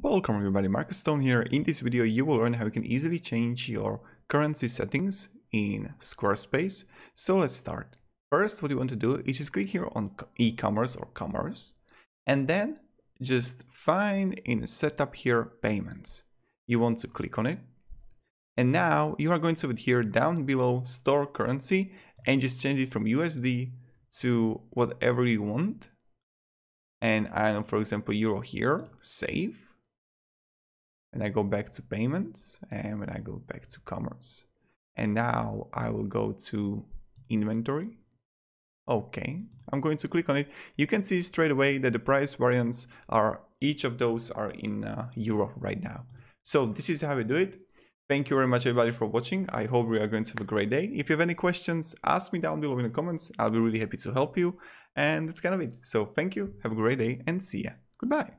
Welcome everybody, Marcus Stone here. In this video you will learn how you can easily change your currency settings in Squarespace. So let's start. First, what you want to do is just click here on e-commerce or commerce, and then just find in setup here payments. You want to click on it, and now you are going to here down below store currency and just change it from USD to whatever you want. And I know, for example, euro here, save. And I go back to payments, and when I go back to commerce, and now I will go to inventory. Okay, I'm going to click on it. You can see straight away that the price variants are, each of those are in euro right now. So this is how we do it. Thank you very much everybody for watching. I hope we are going to have a great day. If you have any questions, ask me down below in the comments. I'll be really happy to help you. And that's kind of it. So thank you, have a great day, and see ya. Goodbye.